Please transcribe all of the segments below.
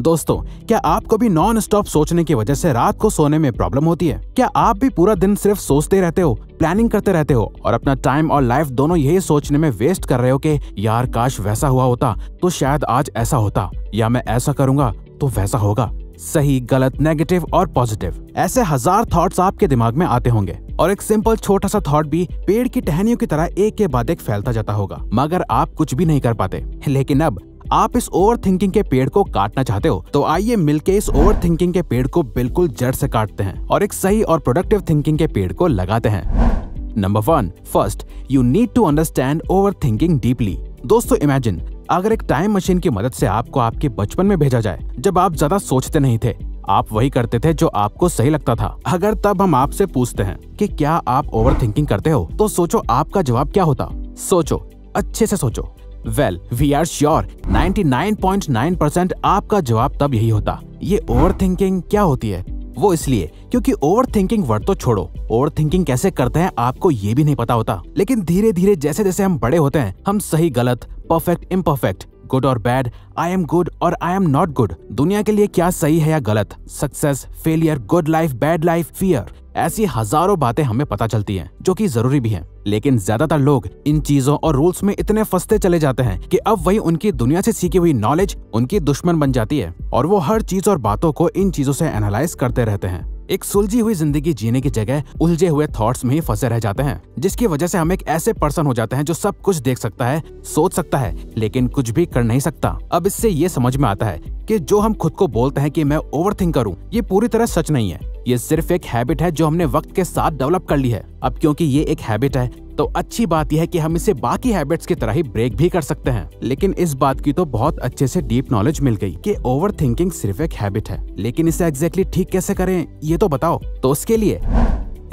दोस्तों, क्या आपको भी नॉन स्टॉप सोचने की वजह से रात को सोने में प्रॉब्लम होती है? क्या आप भी पूरा दिन सिर्फ सोचते रहते हो, प्लानिंग करते रहते हो और अपना टाइम और लाइफ दोनों यही सोचने में वेस्ट कर रहे हो कि यार काश वैसा हुआ होता तो शायद आज ऐसा होता, या मैं ऐसा करूंगा तो वैसा होगा। सही, गलत, नेगेटिव और पॉजिटिव, ऐसे हजार थॉट्स आपके दिमाग में आते होंगे और एक सिंपल छोटा सा थॉट भी पेड़ की टहनियों की तरह एक के बाद एक फैलता जाता होगा, मगर आप कुछ भी नहीं कर पाते। लेकिन अब आप इस ओवर थिंकिंग के पेड़ को काटना चाहते हो, तो आइए मिलके इस ओवर थिंकिंग के पेड़ को बिल्कुल जड़ से काटते हैं और एक सही और प्रोडक्टिव थिंकिंग के पेड़ को लगाते हैं। Number 1, first you need to understand over thinking deeply. दोस्तों, इमेजिन अगर एक टाइम मशीन की मदद से आपको आपके बचपन में भेजा जाए, जब आप ज्यादा सोचते नहीं थे, आप वही करते थे जो आपको सही लगता था। अगर तब हम आपसे पूछते हैं कि क्या आप ओवर थिंकिंग करते हो, तो सोचो आपका जवाब क्या होता। सोचो, अच्छे से सोचो। वेल, वी आर श्योर 99.9% आपका जवाब तब यही होता। ये ओवर थिंकिंग क्या होती है? वो इसलिए क्योंकि ओवर थिंकिंग वर्ड तो छोड़ो, ओवर थिंकिंग कैसे करते हैं आपको ये भी नहीं पता होता। लेकिन धीरे धीरे जैसे जैसे हम बड़े होते हैं, हम सही गलत, परफेक्ट इम्परफेक्ट, गुड और बैड, आई एम गुड और आई एम नॉट गुड, दुनिया के लिए क्या सही है या गलत, success, failure, good life, bad life, fear, ऐसी हजारों बातें हमें पता चलती हैं, जो कि जरूरी भी हैं। लेकिन ज्यादातर लोग इन चीजों और रूल्स में इतने फंसते चले जाते हैं कि अब वही उनकी दुनिया से सीखी हुई नॉलेज उनकी दुश्मन बन जाती है और वो हर चीज और बातों को इन चीजों से एनालाइज करते रहते हैं। एक सुलझी हुई जिंदगी जीने की जगह उलझे हुए थॉट्स में ही फंसे रह जाते हैं, जिसकी वजह से हम एक ऐसे पर्सन हो जाते हैं जो सब कुछ देख सकता है, सोच सकता है, लेकिन कुछ भी कर नहीं सकता। अब इससे ये समझ में आता है कि जो हम खुद को बोलते हैं कि मैं ओवरथिंक करूं, ये पूरी तरह सच नहीं है। ये सिर्फ एक हैबिट है जो हमने वक्त के साथ डेवलप कर ली है। अब क्योंकि ये एक हैबिट है, तो अच्छी बात यह है कि हम इसे बाकी हैबिट्स की तरह ही ब्रेक भी कर सकते हैं। लेकिन इस बात की तो बहुत अच्छे से डीप नॉलेज मिल गई कि ओवरथिंकिंग सिर्फ एक हैबिट है, लेकिन इसे एग्जैक्टली ठीक कैसे करें ये तो बताओ। तो उसके लिए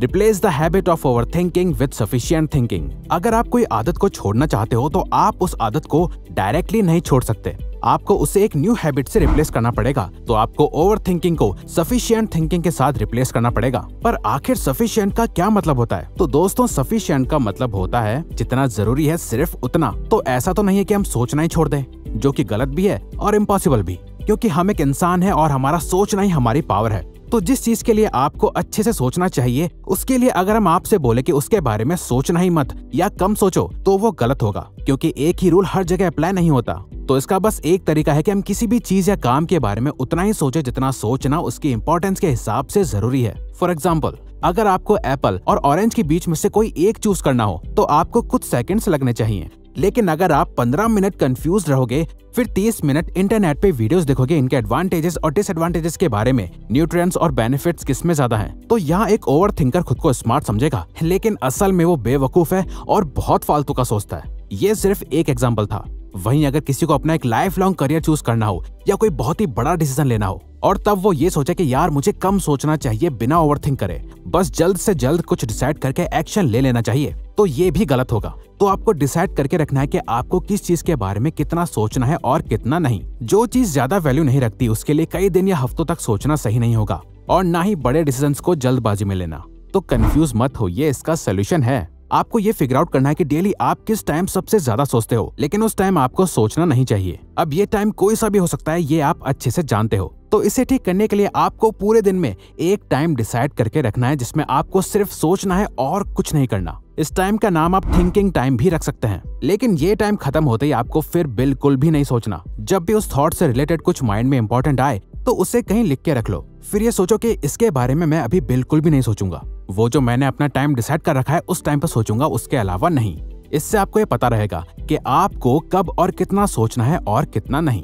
replace the habit of overthinking with sufficient thinking. अगर आप कोई आदत को छोड़ना चाहते हो, तो आप उस आदत को डायरेक्टली नहीं छोड़ सकते, आपको उसे एक न्यू हैबिट से रिप्लेस करना पड़ेगा। तो आपको ओवरथिंकिंग को सफिशिएंट थिंकिंग के साथ रिप्लेस करना पड़ेगा। पर आखिर सफिशिएंट का क्या मतलब होता है? तो दोस्तों, सफिशिएंट का मतलब होता है जितना जरूरी है सिर्फ उतना। तो ऐसा तो नहीं है कि हम सोचना ही छोड़ दें, जो कि गलत भी है और इम्पॉसिबल भी, क्योंकि हम एक इंसान है और हमारा सोचना ही हमारी पावर है। तो जिस चीज के लिए आपको अच्छे से सोचना चाहिए, उसके लिए अगर हम आपसे बोले कि उसके बारे में सोचना ही मत या कम सोचो, तो वो गलत होगा, क्योंकि एक ही रूल हर जगह अप्लाई नहीं होता। तो इसका बस एक तरीका है कि हम किसी भी चीज या काम के बारे में उतना ही सोचे जितना सोचना उसकी इम्पोर्टेंस के हिसाब से जरूरी है। फॉर एग्जाम्पल, अगर आपको एप्पल और ऑरेंज के बीच में से कोई एक चूज करना हो, तो आपको कुछ सेकंड्स लगने चाहिए। लेकिन अगर आप 15 मिनट कंफ्यूज रहोगे, फिर 30 मिनट इंटरनेट पे वीडियोस देखोगे इनके एडवांटेजेस और डिसएडवांटेजेस के बारे में, न्यूट्रिएंट्स और बेनिफिट्स किसमें ज्यादा हैं, तो यहाँ एक ओवरथिंकर खुद को स्मार्ट समझेगा, लेकिन असल में वो बेवकूफ है और बहुत फालतू का सोचता है। ये सिर्फ एक एग्जाम्पल था। वहीं अगर किसी को अपना एक लाइफ लॉन्ग करियर चूज करना हो या कोई बहुत ही बड़ा डिसीजन लेना हो, और तब वो ये सोचे कि यार मुझे कम सोचना चाहिए, बिना ओवरथिंक करे, बस जल्द से जल्द कुछ डिसाइड करके एक्शन ले लेना चाहिए, तो ये भी गलत होगा। तो आपको डिसाइड करके रखना है कि आपको किस चीज के बारे में कितना सोचना है और कितना नहीं। जो चीज ज्यादा वैल्यू नहीं रखती, उसके लिए कई दिन या हफ्तों तक सोचना सही नहीं होगा, और ना ही बड़े डिसीजंस को जल्दबाजी में लेना। तो कंफ्यूज मत हो, ये इसका सोल्यूशन है। आपको ये फिगर आउट करना है कि डेली आप किस टाइम सबसे ज्यादा सोचते हो, लेकिन उस टाइम आपको सोचना नहीं चाहिए। अब ये टाइम कोई सा भी हो सकता है, ये आप अच्छे से जानते हो। तो इसे ठीक करने के लिए आपको पूरे दिन में एक टाइम डिसाइड करके रखना है जिसमें आपको सिर्फ सोचना है और कुछ नहीं करना। इस टाइम का नाम आप थिंकिंग टाइम भी रख सकते हैं। लेकिन ये टाइम खत्म होते ही आपको फिर बिल्कुल भी नहीं सोचना। जब भी उस थॉट से रिलेटेड कुछ माइंड में इम्पोर्टेंट आए, तो उसे कहीं लिख के रख लो। फिर ये सोचो कि इसके बारे में मैं अभी बिल्कुल भी नहीं सोचूंगा, वो जो मैंने अपना टाइम डिसाइड कर रखा है उस टाइम पर सोचूंगा, उसके अलावा नहीं। इससे आपको ये पता रहेगा कि आपको कब और कितना सोचना है और कितना नहीं।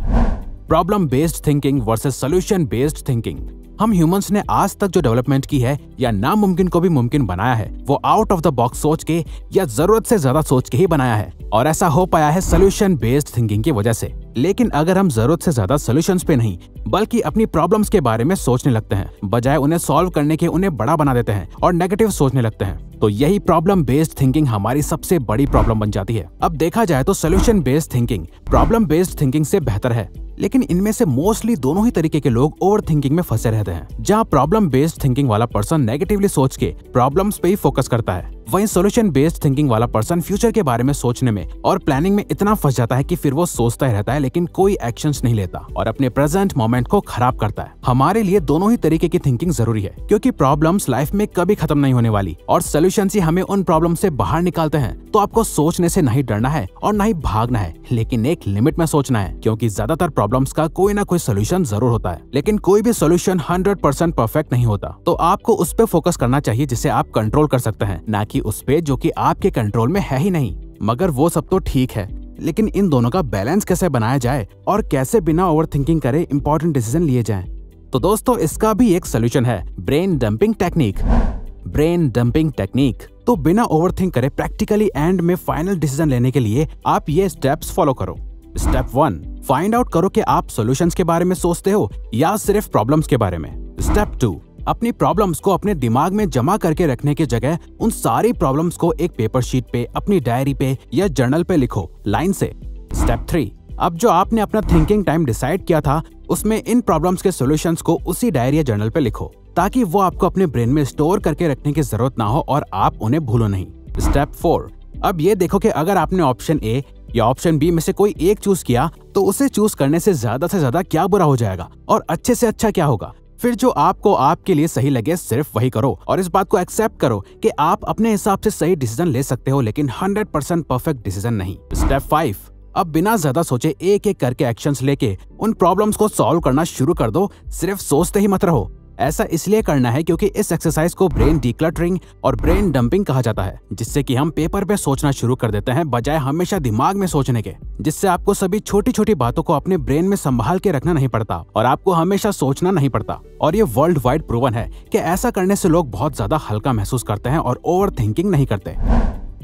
Problem based thinking versus solution based thinking. हम ह्यूमंस ने आज तक जो डेवलपमेंट की है या नामुमकिन को भी मुमकिन बनाया है, वो आउट ऑफ द बॉक्स सोच के या जरूरत से ज्यादा सोच के ही बनाया है, और ऐसा हो पाया है सोल्यूशन बेस्ड थिंकिंग की वजह से। लेकिन अगर हम जरूरत से ज्यादा सोल्यूशंस पे नहीं, बल्कि अपनी प्रॉब्लम्स के बारे में सोचने लगते हैं, बजाय उन्हें सॉल्व करने के उन्हें बड़ा बना देते हैं और नेगेटिव सोचने लगते हैं, तो यही प्रॉब्लम बेस्ड थिंकिंग हमारी सबसे बड़ी प्रॉब्लम बन जाती है। अब देखा जाए तो solution based thinking problem based thinking से बेहतर है, लेकिन इनमें से मोस्टली दोनों ही तरीके के लोग ओवर थिंकिंग में फंसे रहते हैं, जहां प्रॉब्लम बेस्ड थिंकिंग वाला पर्सन नेगेटिवली सोच के प्रॉब्लम्स पे ही फोकस करता है, वहीं सोल्यूशन बेस्ड थिंकिंग वाला पर्सन फ्यूचर के बारे में सोचने में और प्लानिंग में इतना फंस जाता है कि फिर वो सोचता ही रहता है लेकिन कोई एक्शंस नहीं लेता और अपने प्रेजेंट मोमेंट को खराब करता है। हमारे लिए दोनों ही तरीके की थिंकिंग जरूरी है, क्योंकि प्रॉब्लम्स लाइफ में कभी खत्म नहीं होने वाली और सोल्यूशन ही हमें उन प्रॉब्लम से बाहर निकालते हैं। तो आपको सोचने से नहीं डरना है और न ही भागना है, लेकिन एक लिमिट में सोचना है, क्योंकि ज्यादातर प्रॉब्लम्स का कोई ना कोई सोल्यूशन जरूर होता है, लेकिन कोई भी सोल्यूशन 100% परफेक्ट नहीं होता। तो आपको उस पे फोकस करना चाहिए जिसे आप कंट्रोल कर सकते हैं, ना कि उस पे जो कि आपके कंट्रोल में है ही नहीं। मगर वो सब तो ठीक है, लेकिन इन दोनों का बैलेंस कैसे बनाया जाए और कैसे बिना ओवर थिंकिंग करे इम्पोर्टेंट डिसीजन लिए जाए। तो दोस्तों, इसका भी एक सोल्यूशन है, brain dumping technique. Brain dumping technique तो बिना ओवर थिंक करे प्रैक्टिकली एंड में फाइनल डिसीजन लेने के लिए आप ये स्टेप्स फॉलो करो। स्टेप 1, फाइंड आउट करो कि आप सॉल्यूशंस के बारे में सोचते हो या सिर्फ प्रॉब्लम्स के बारे में। स्टेप 2, अपनी प्रॉब्लम्स को अपने दिमाग में जमा करके रखने के जगह उन सारी प्रॉब्लम्स को एक पेपर शीट पे, अपनी डायरी पे या जर्नल पे लिखो लाइन से। स्टेप 3, अब जो आपने अपना थिंकिंग टाइम डिसाइड किया था उसमें इन प्रॉब्लम्स के सॉल्यूशंस को उसी डायरी या जर्नल पे लिखो, ताकि वो आपको अपने ब्रेन में स्टोर करके रखने की जरूरत ना हो और आप उन्हें भूलो नहीं। स्टेप 4, अब ये देखो कि अगर आपने ऑप्शन ए या ऑप्शन बी में से कोई एक चूज किया तो उसे चूज करने से ज्यादा क्या बुरा हो जाएगा और अच्छे से अच्छा क्या होगा। फिर जो आपको आपके लिए सही लगे सिर्फ वही करो और इस बात को एक्सेप्ट करो कि आप अपने हिसाब से सही डिसीजन ले सकते हो, लेकिन 100% परफेक्ट डिसीजन नहीं। स्टेप 5, अब बिना ज्यादा सोचे एक एक करके एक्शंस लेके उन प्रॉब्लम्स को सॉल्व करना शुरू कर दो, सिर्फ सोचते ही मत रहो। ऐसा इसलिए करना है क्योंकि इस एक्सरसाइज को ब्रेन डिक्लटरिंग और ब्रेन डंपिंग कहा जाता है, जिससे कि हम पेपर पे सोचना शुरू कर देते हैं बजाय हमेशा दिमाग में सोचने के, जिससे आपको सभी छोटी छोटी बातों को अपने ब्रेन में संभाल के रखना नहीं पड़ता और आपको हमेशा सोचना नहीं पड़ता। और ये वर्ल्ड वाइड प्रूवन है कि ऐसा करने से लोग बहुत ज्यादा हल्का महसूस करते हैं और ओवर थिंकिंग नहीं करते।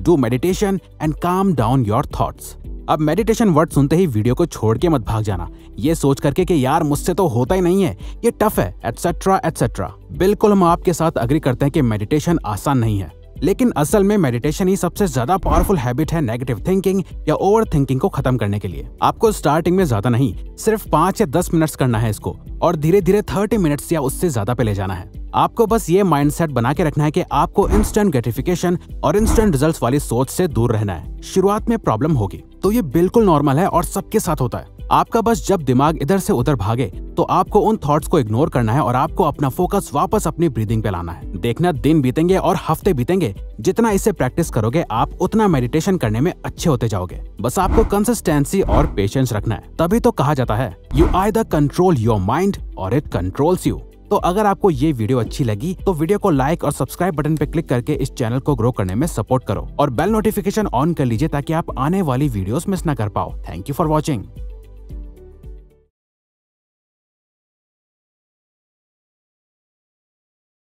Do meditation and calm down your thoughts. अब मेडिटेशन वर्ड सुनते ही वीडियो को छोड़ के मत भाग जाना ये सोच करके कि यार मुझसे तो होता ही नहीं है, ये टफ है, एटसेट्रा एटसेट्रा। बिल्कुल हम आपके साथ अग्री करते हैं कि मेडिटेशन आसान नहीं है, लेकिन असल में मेडिटेशन ही सबसे ज्यादा पावरफुल हैबिट है नेगेटिव थिंकिंग या ओवर थिंकिंग को खत्म करने के लिए। आपको स्टार्टिंग में ज्यादा नहीं, सिर्फ 5 या 10 मिनट्स करना है इसको और धीरे धीरे 30 मिनट्स या उससे ज्यादा पे ले जाना है। आपको बस ये माइंडसेट बना के रखना है कि आपको इंस्टेंट ग्रेटिफिकेशन और इंस्टेंट रिजल्ट्स वाली सोच से दूर रहना है। शुरुआत में प्रॉब्लम होगी तो ये बिल्कुल नॉर्मल है और सबके साथ होता है। आपका बस जब दिमाग इधर से उधर भागे तो आपको उन थॉट्स को इग्नोर करना है और आपको अपना फोकस वापस अपनी ब्रीदिंग पे लाना है। देखना दिन बीतेंगे और हफ्ते बीतेंगे, जितना इसे प्रैक्टिस करोगे आप उतना मेडिटेशन करने में अच्छे होते जाओगे। बस आपको कंसिस्टेंसी और पेशेंस रखना है। तभी तो कहा जाता है, you either control your mind or it controls you. तो अगर आपको ये वीडियो अच्छी लगी तो वीडियो को लाइक और सब्सक्राइब बटन पे क्लिक करके इस चैनल को ग्रो करने में सपोर्ट करो और बेल नोटिफिकेशन ऑन कर लीजिए ताकि आप आने वाली वीडियोस मिस ना कर पाओ। Thank you for watching.